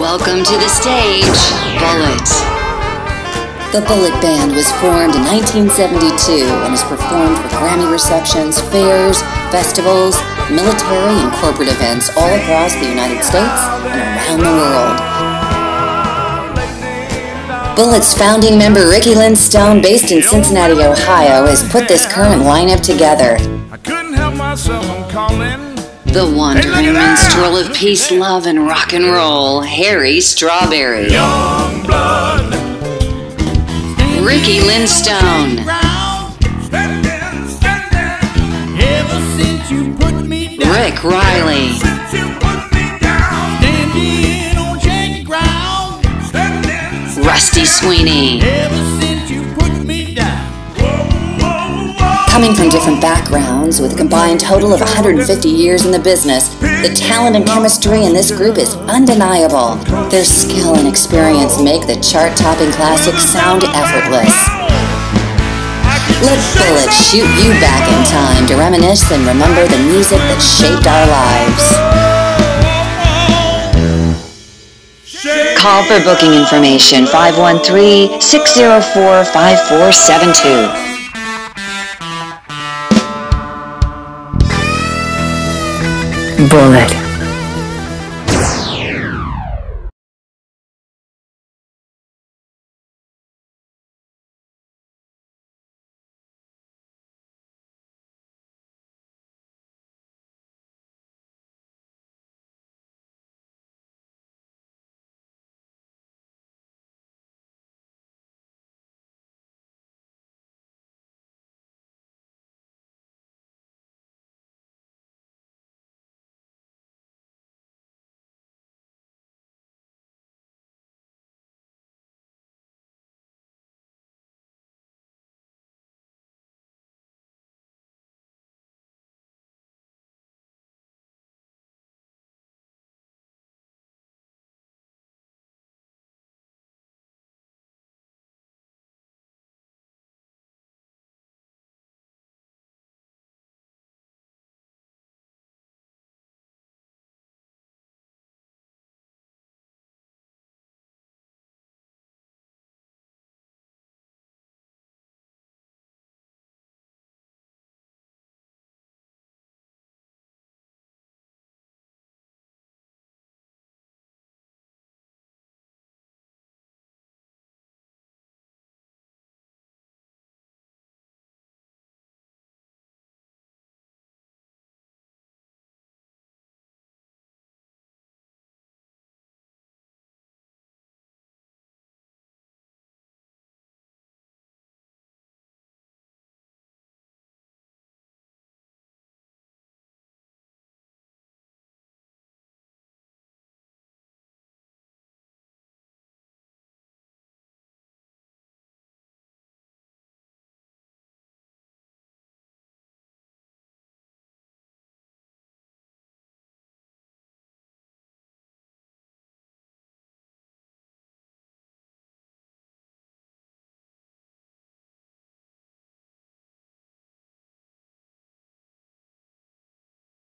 Welcome to the stage, Bullett. The Bullett Band was formed in 1972 and has performed for Grammy receptions, fairs, festivals, military and corporate events all across the United States and around the world. Bullett's founding member Ricky Lynn Stone, based in Cincinnati, Ohio, has put this current lineup together. I couldn't help myself, I'm calling. The wandering minstrel of peace, love, and rock and roll, Harry Strawberry. Young blood. Ricky Lynn Stone. Rick Riley. Rusty Sweeney. Coming from different backgrounds, with a combined total of 150 years in the business, the talent and chemistry in this group is undeniable. Their skill and experience make the chart-topping classic sound effortless. Let Bullett shoot you back in time to reminisce and remember the music that shaped our lives. Call for booking information 513-604-5472. Bullett.